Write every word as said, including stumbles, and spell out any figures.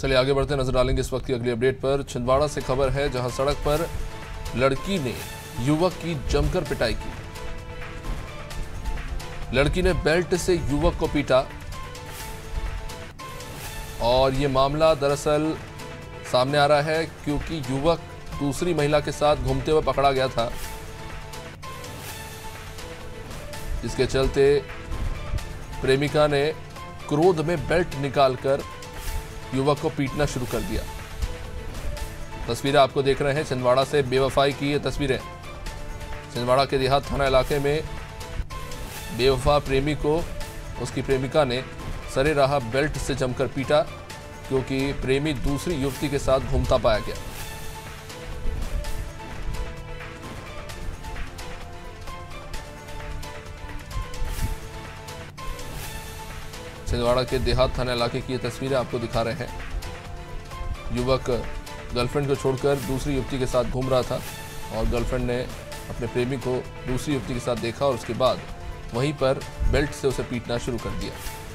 चलिए आगे बढ़ते नजर डालेंगे इस वक्त की अगली अपडेट पर। छिंदवाड़ा से खबर है जहां सड़क पर लड़की ने युवक की जमकर पिटाई की। लड़की ने बेल्ट से युवक को पीटा और ये मामला दरअसल सामने आ रहा है क्योंकि युवक दूसरी महिला के साथ घूमते हुए पकड़ा गया था, जिसके चलते प्रेमिका ने क्रोध में बेल्ट निकालकर युवक को पीटना शुरू कर दिया। तस्वीरें आपको देख रहे हैं छिंदवाड़ा से, बेवफाई की ये तस्वीरें। छिंदवाड़ा के देहात थाना इलाके में बेवफा प्रेमी को उसकी प्रेमिका ने सरेराह बेल्ट से जमकर पीटा क्योंकि प्रेमी दूसरी युवती के साथ घूमता पाया गया। छिंदवाड़ा के देहात थाना इलाके की ये तस्वीरें आपको दिखा रहे हैं। युवक गर्लफ्रेंड को छोड़कर दूसरी युवती के साथ घूम रहा था और गर्लफ्रेंड ने अपने प्रेमी को दूसरी युवती के साथ देखा और उसके बाद वहीं पर बेल्ट से उसे पीटना शुरू कर दिया।